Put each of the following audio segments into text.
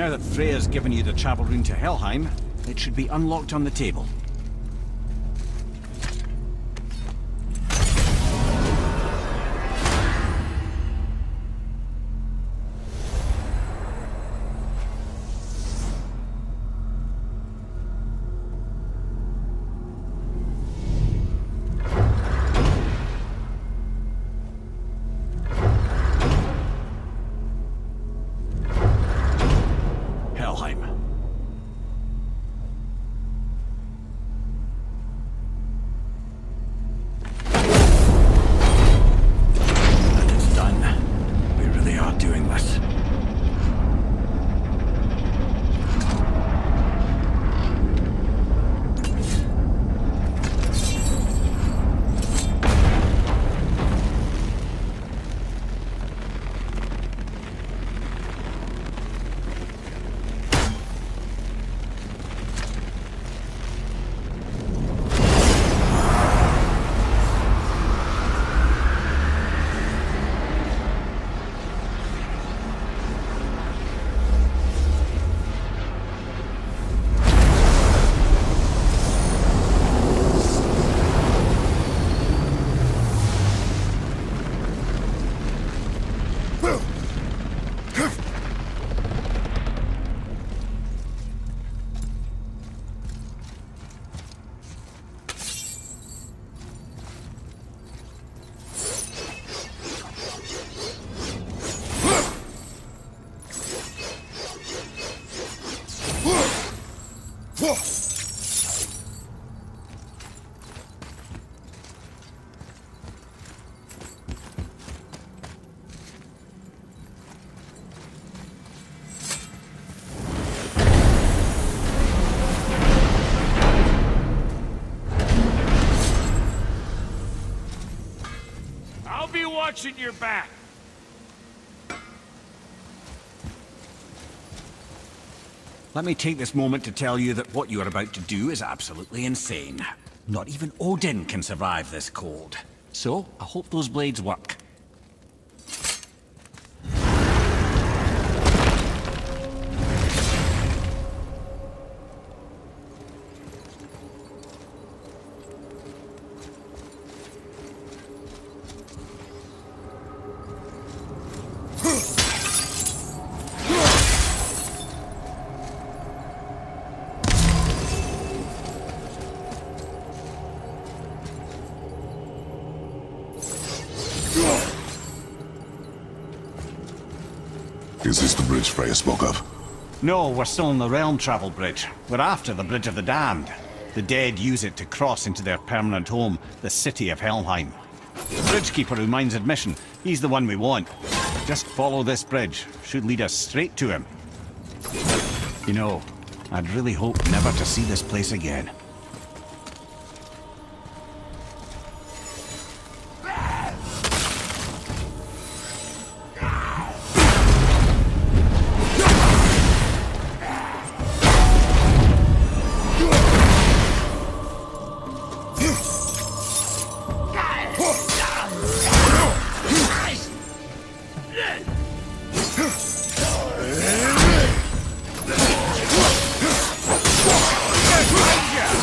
Now that Freya's given you the travel rune to Helheim, it should be unlocked on the table. Watching your back. Let me take this moment to tell you that what you are about to do is absolutely insane. Not even Odin can survive this cold. So, I hope those blades work. Is this the bridge Freya spoke of? No, we're still on the Realm Travel Bridge. We're after the Bridge of the Damned. The dead use it to cross into their permanent home, the city of Helheim. The Bridgekeeper who minds admission, he's the one we want. Just follow this bridge. Should lead us straight to him. You know, I'd really hope never to see this place again. Yeah!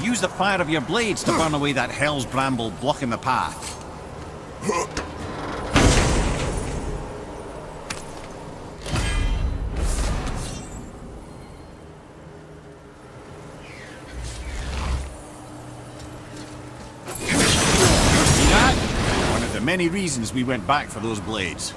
Use the fire of your blades to burn away that hell's bramble blocking the path. See that? One of the many reasons we went back for those blades.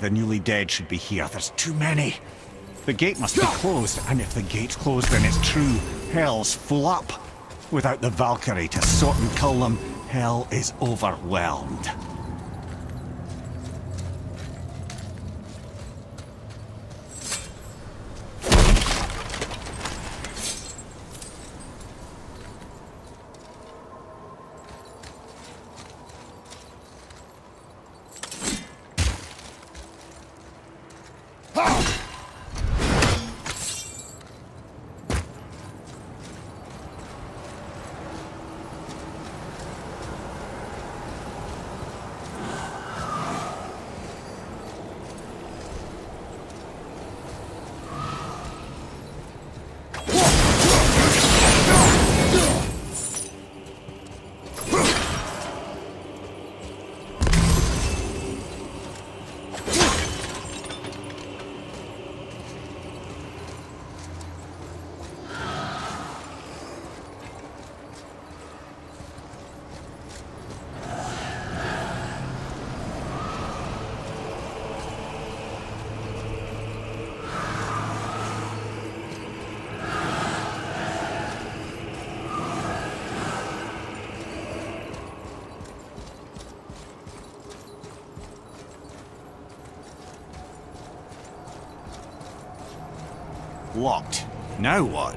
The newly dead should be here. There's too many. The gate must be closed, and if the gate's closed, then it's true. Hell's full up. Without the Valkyrie to sort and cull them, hell is overwhelmed. Locked. Now what?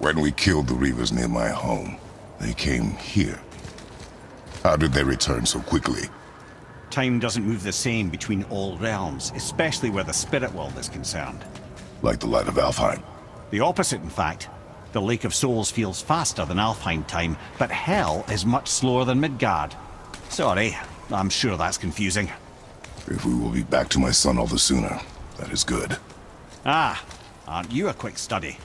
When we killed the Reavers near my home, they came here. How did they return so quickly? Time doesn't move the same between all realms, especially where the spirit world is concerned. Like the light of Alfheim? The opposite, in fact. The Lake of Souls feels faster than Alfheim time, but Hell is much slower than Midgard. Sorry, I'm sure that's confusing. If we will be back to my son all the sooner, that is good. Ah, aren't you a quick study?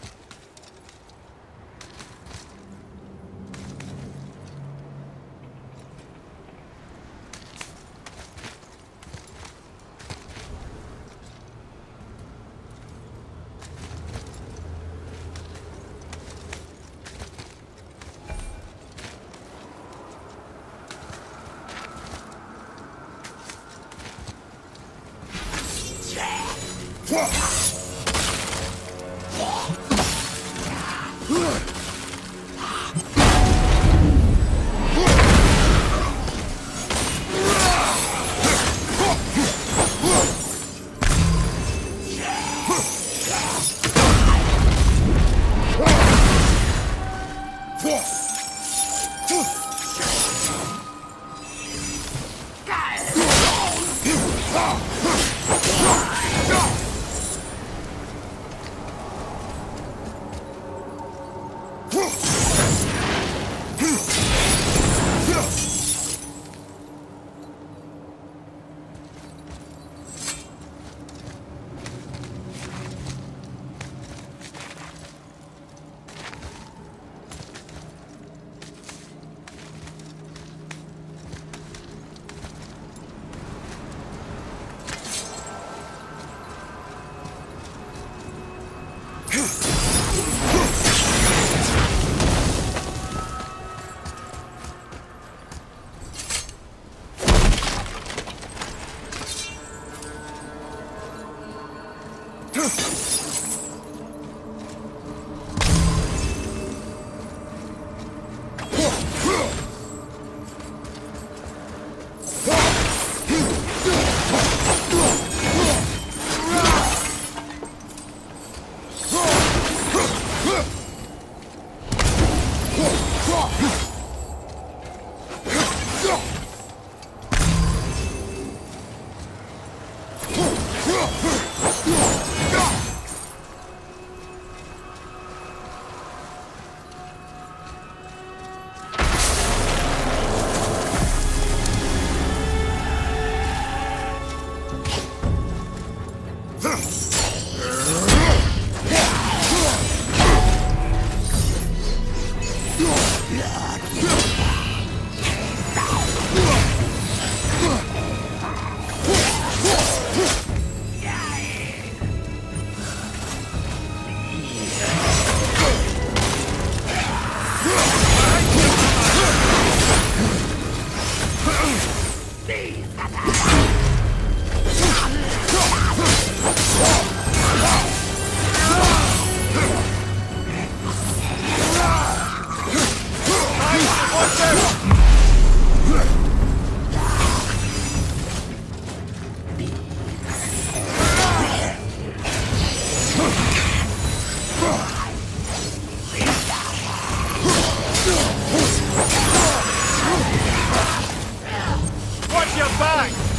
Watch your back!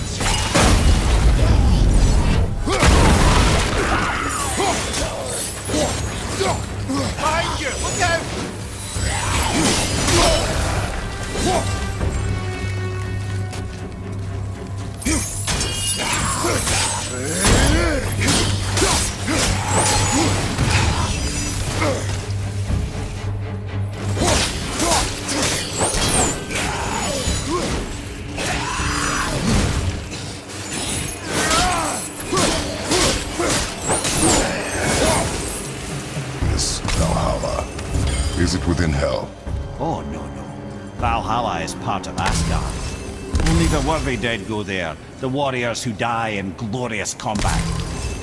heart of Asgard. Only the worthy dead go there, the warriors who die in glorious combat.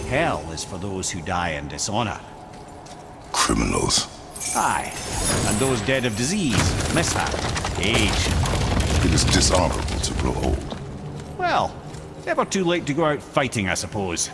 Hell is for those who die in dishonor. Criminals. Aye, and those dead of disease, mishap, age. It is dishonorable to grow old. Well, never too late to go out fighting, I suppose.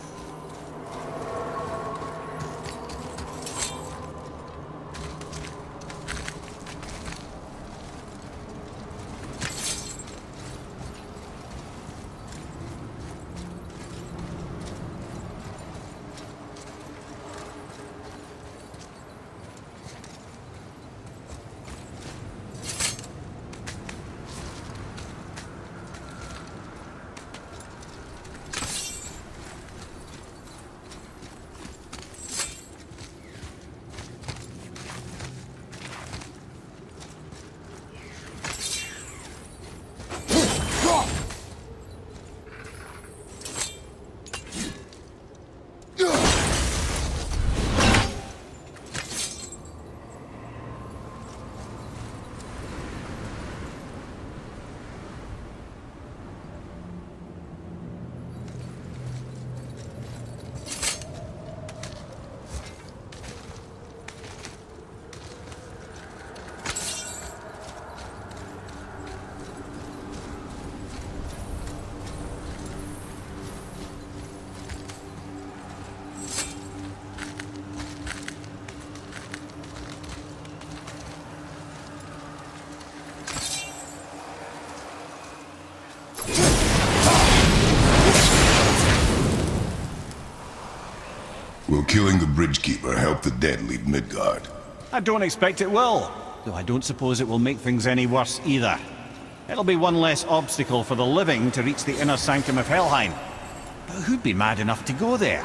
Killing the Bridgekeeper helped the dead leave Midgard. I don't expect it will, though I don't suppose it will make things any worse either. It'll be one less obstacle for the living to reach the inner sanctum of Helheim. But who'd be mad enough to go there?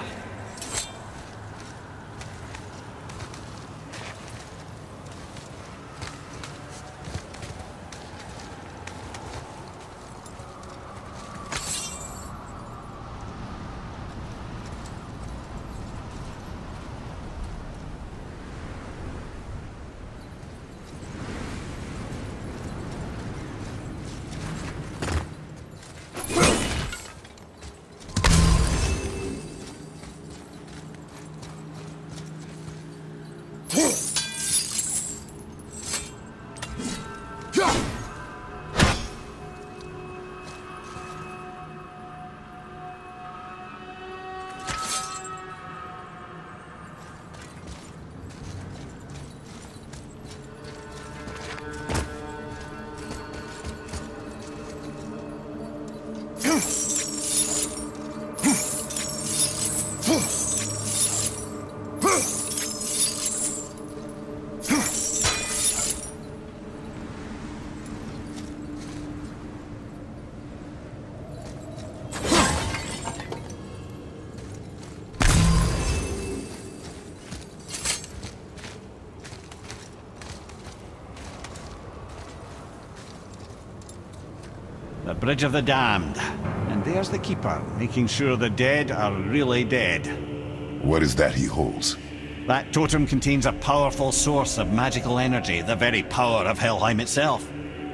Bridge of the Damned. And there's the Keeper, making sure the dead are really dead. What is that he holds? That totem contains a powerful source of magical energy, the very power of Helheim itself.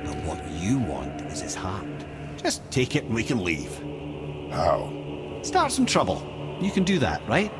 But what you want is his heart. Just take it and we can leave. How? Start some trouble. You can do that, right?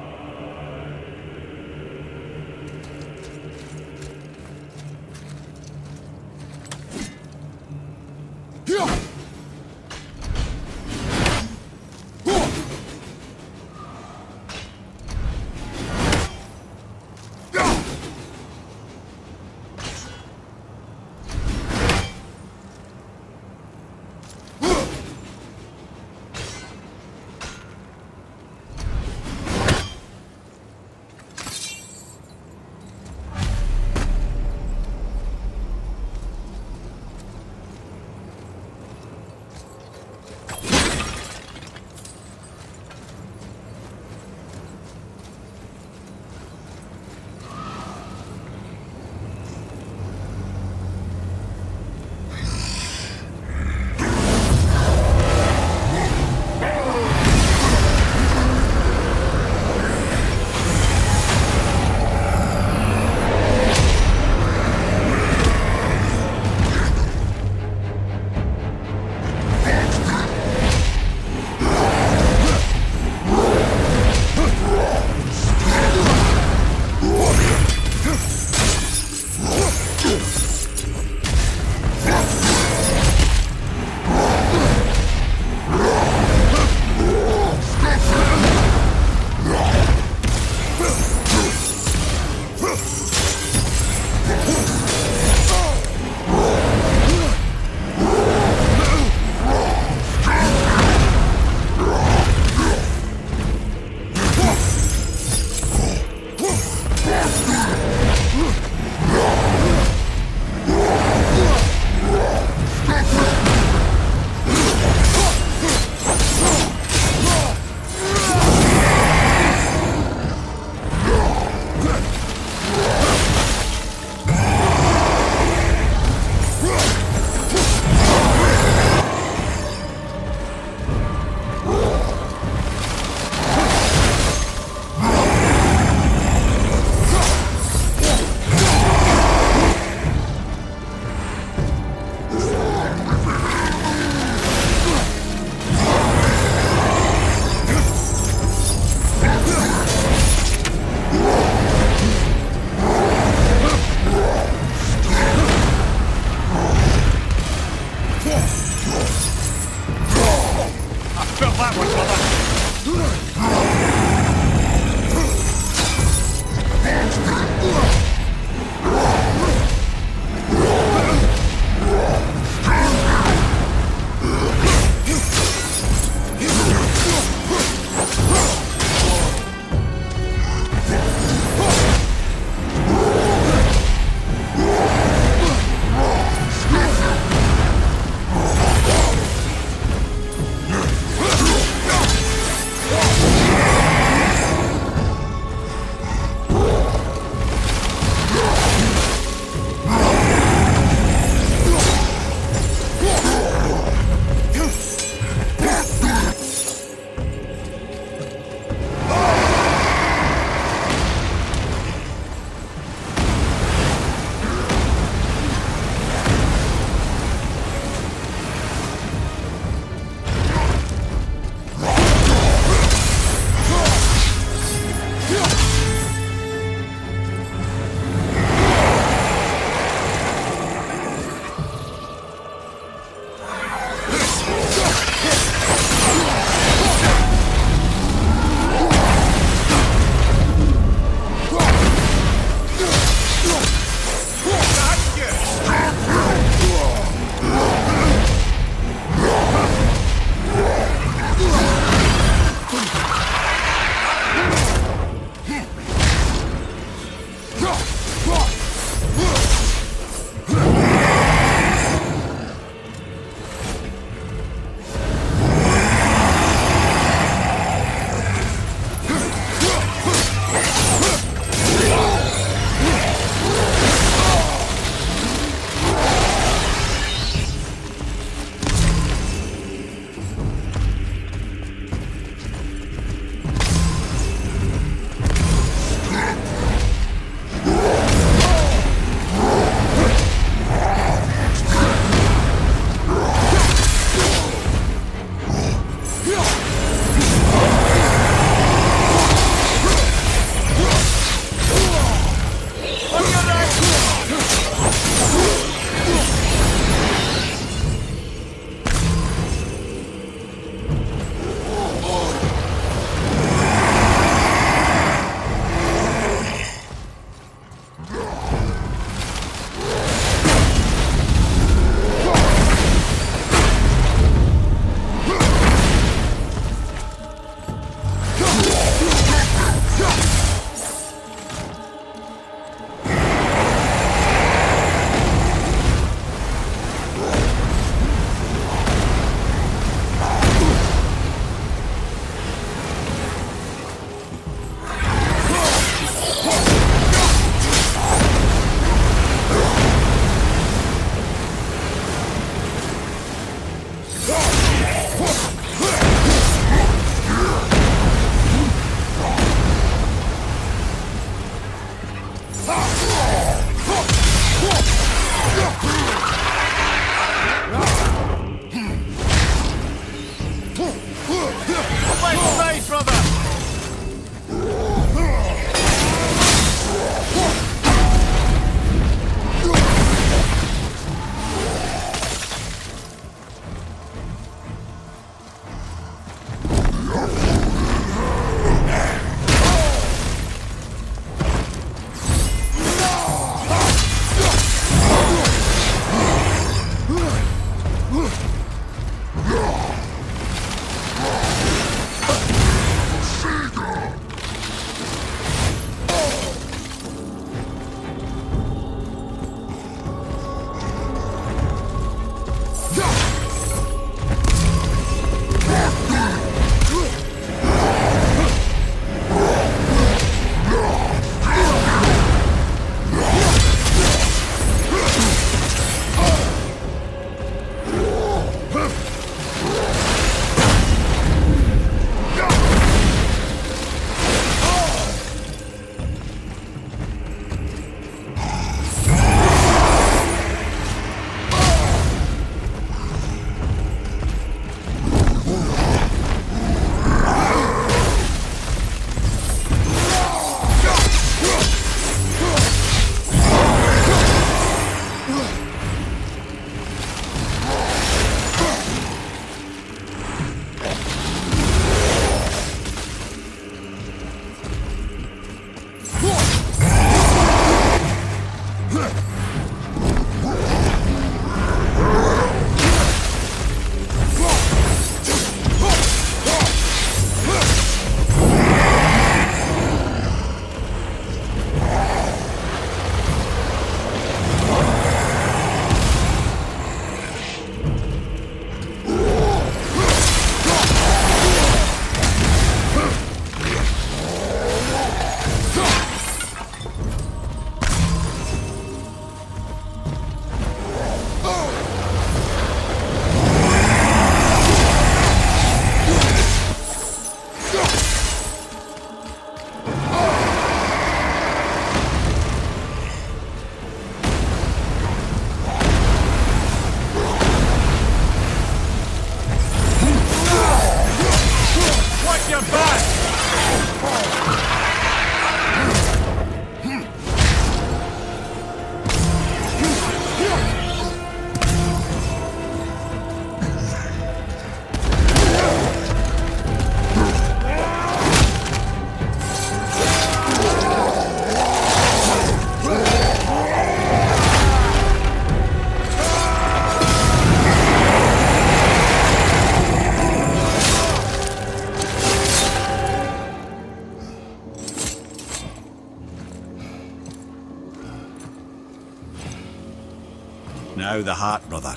Now the heart, brother.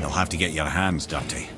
You'll have to get your hands dirty.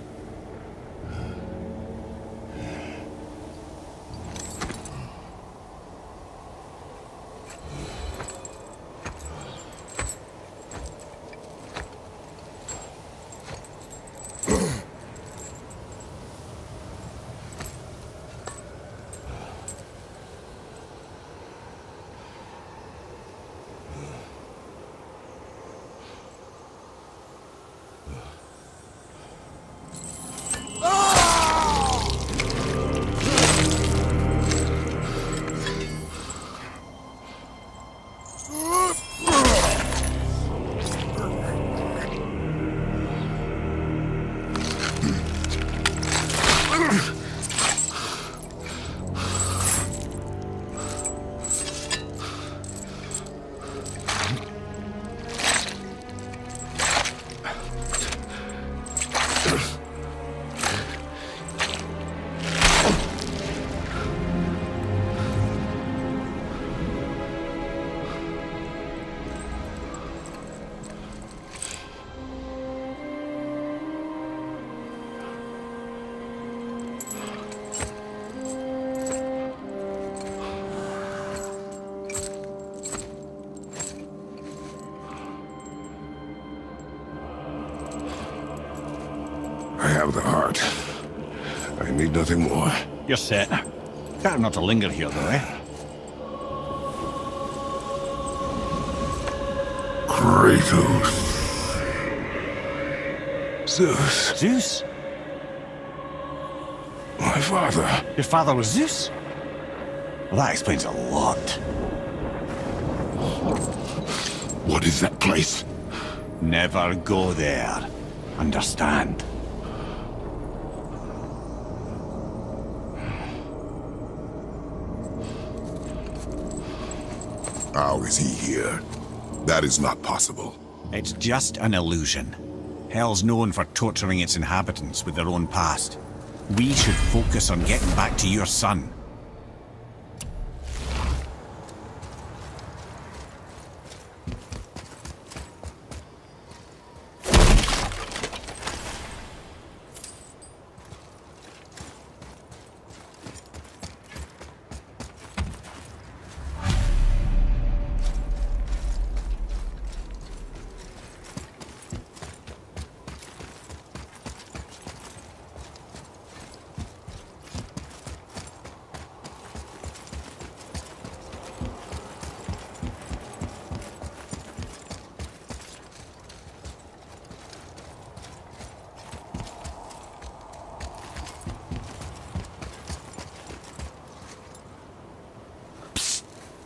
I have the heart. I need nothing more. You're set. Time not to linger here, though, eh? Kratos. Zeus. Zeus? My father. Your father was Zeus? Well, that explains a lot. What is that place? Never go there. Understand? How is he here? That is not possible. It's just an illusion. Hell's known for torturing its inhabitants with their own past. We should focus on getting back to your son.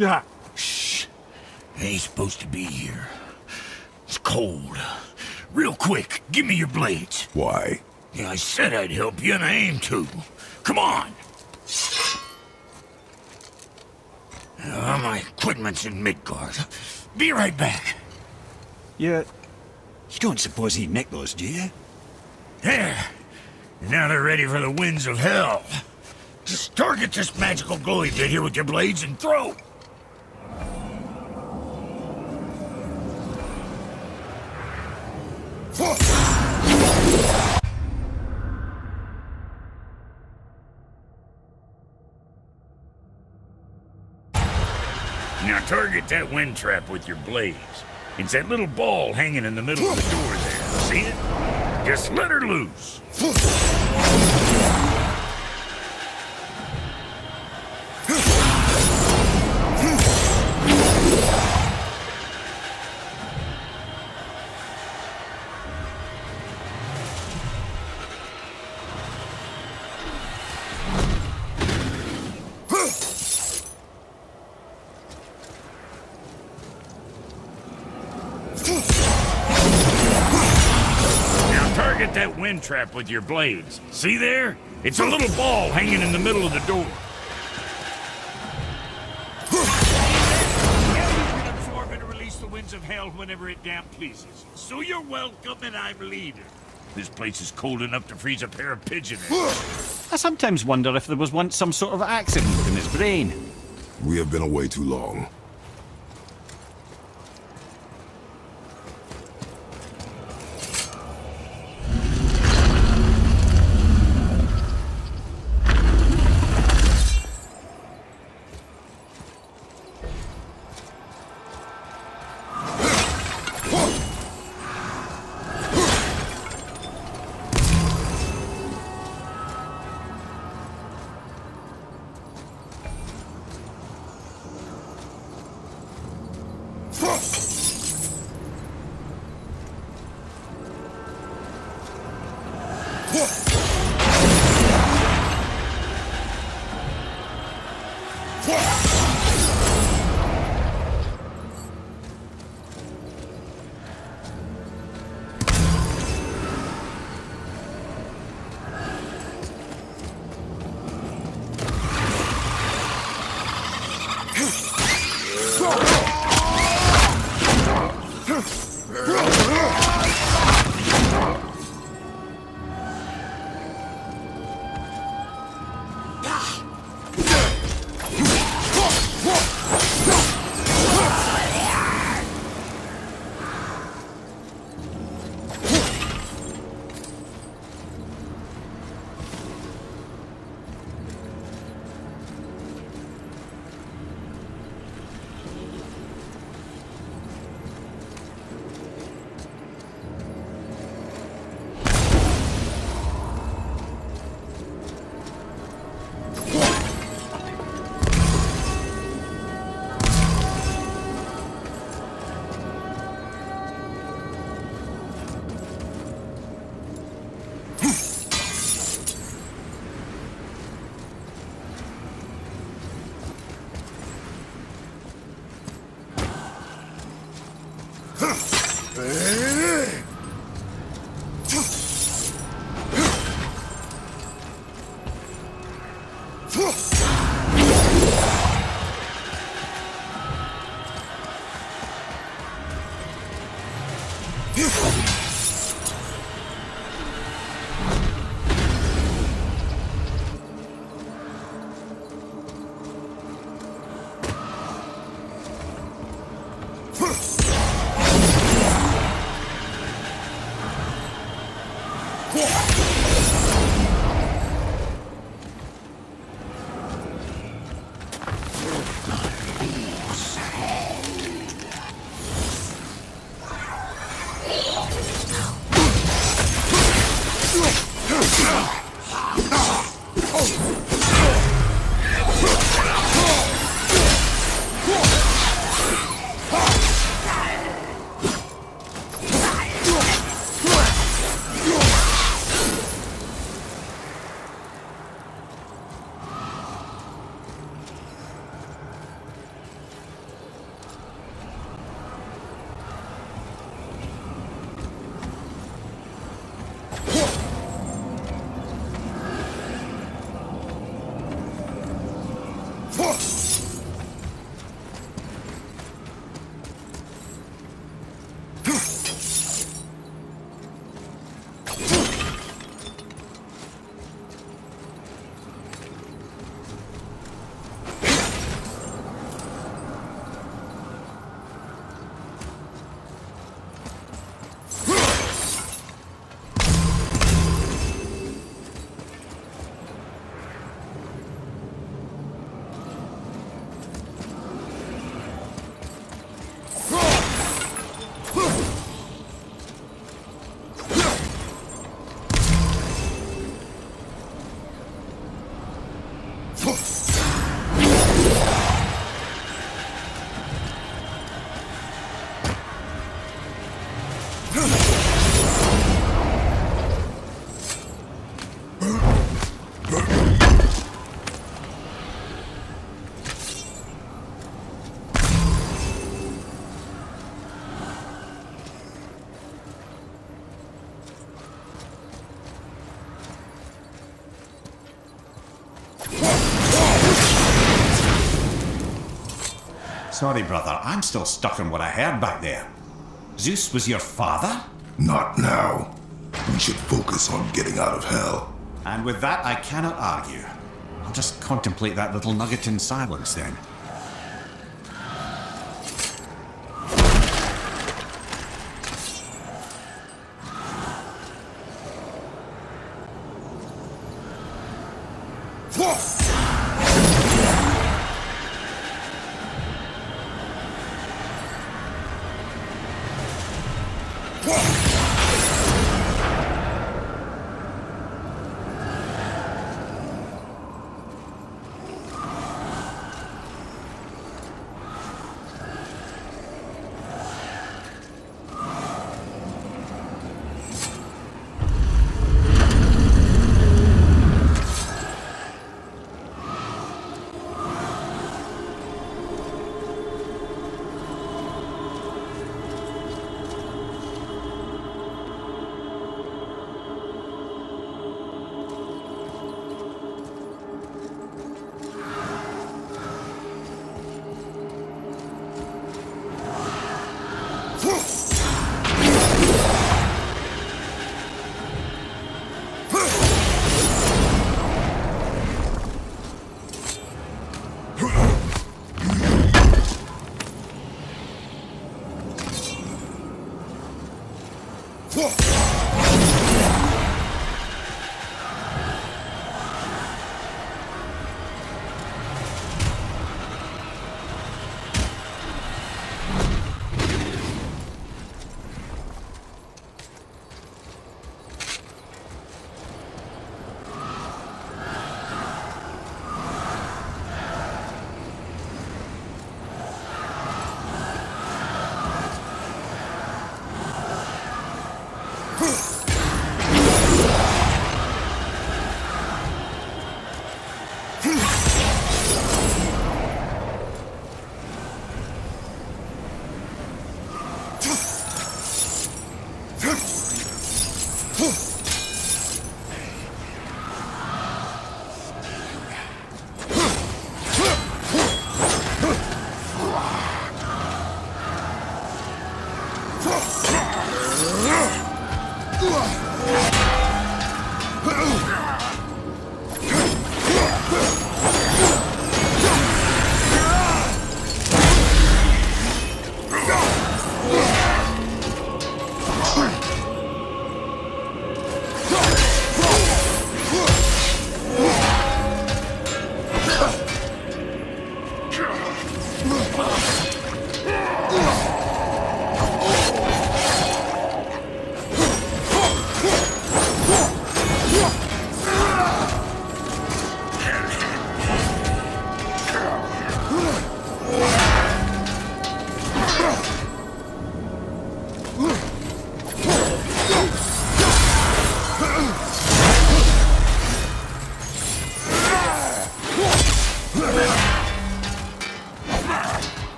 Yeah. Shh. Ain't supposed to be here. It's cold. Real quick, give me your blades. Why? Yeah, I said I'd help you, and I aim to. Come on. My equipment's in Midgard. Be right back. Yeah. You don't suppose he nicked those, do you? There. Now they're ready for the winds of hell. Just target this magical glowy bit here with your blades and throw. Now target that wind trap with your blades. It's that little ball hanging in the middle of the door there. See it? Just let her loose. Trap with your blades. See there? It's a little ball hanging in the middle of the door. You can absorb and release the winds of hell whenever it damn pleases. So you're welcome, and I'm leader. This place is cold enough to freeze a pair of pigeons. I sometimes wonder if there was once some sort of accident in his brain. We have been away too long. Sorry, brother. I'm still stuck on what I heard back there. Zeus was your father? Not now. We should focus on getting out of hell. And with that, I cannot argue. I'll just contemplate that little nugget in silence, then.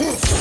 Right back!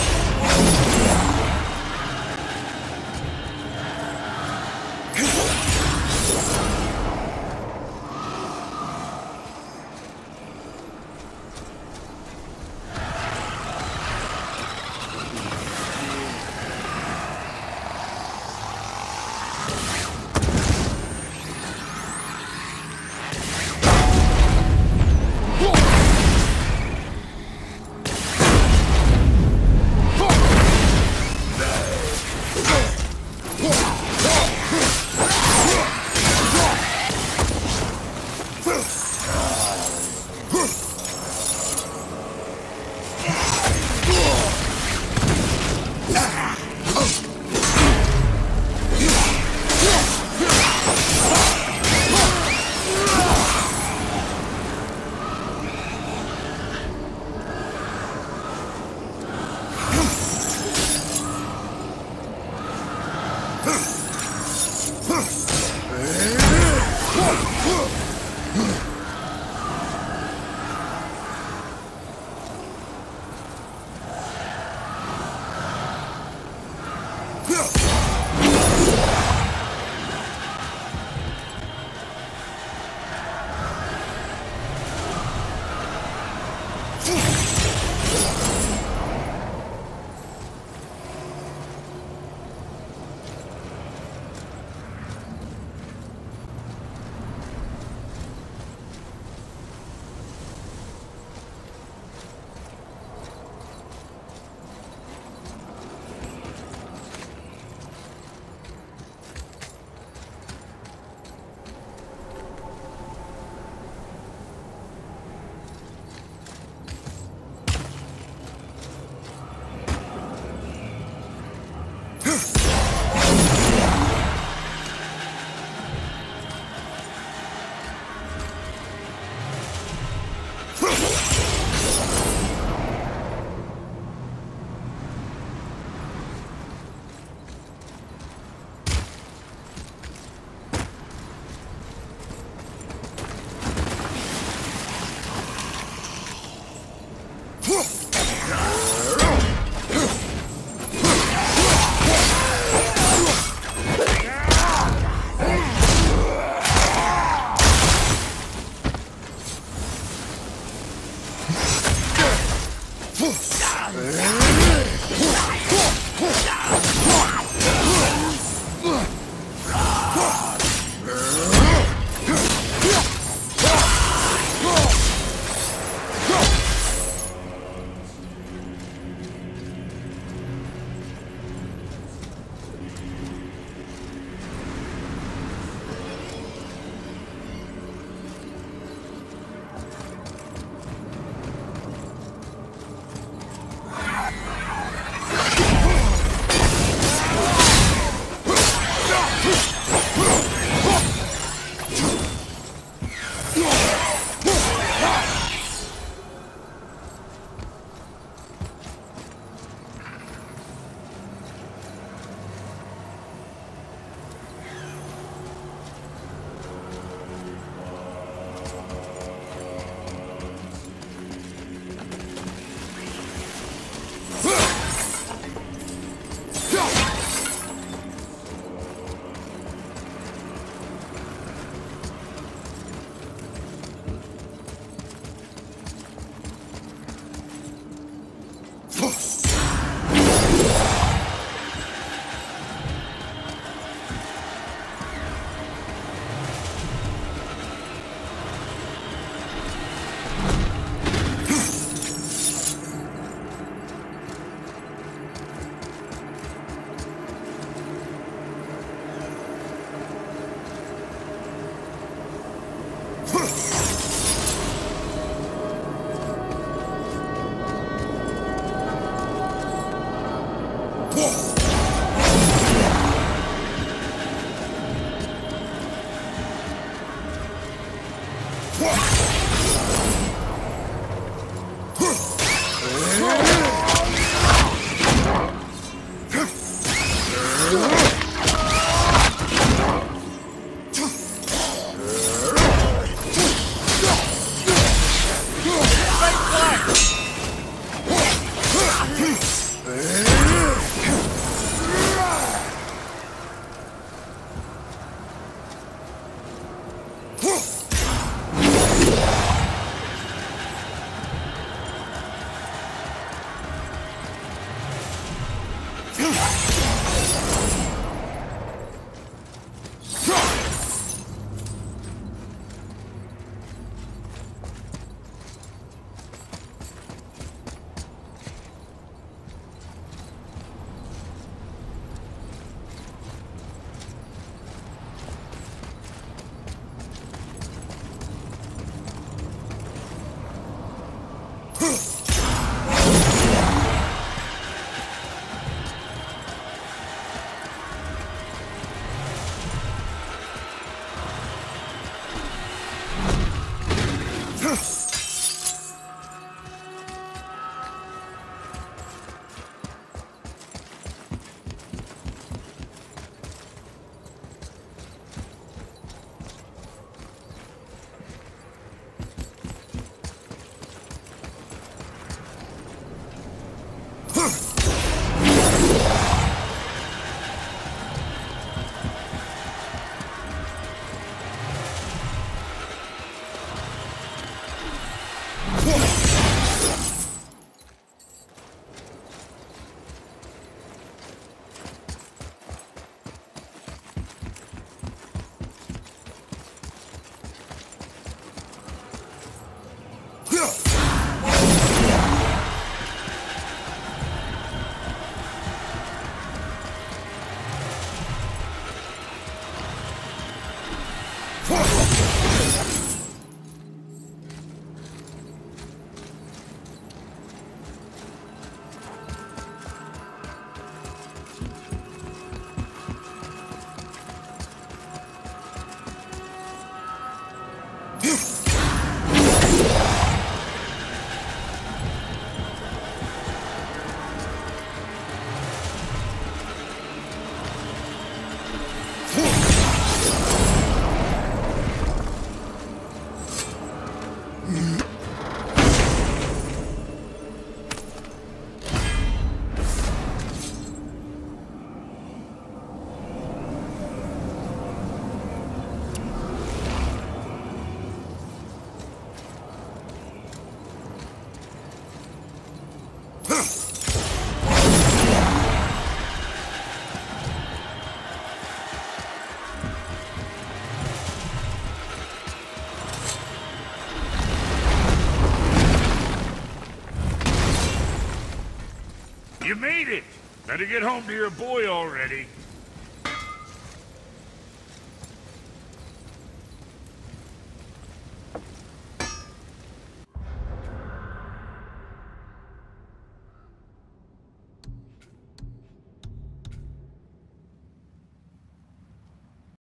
You made it! Better get home to your boy already.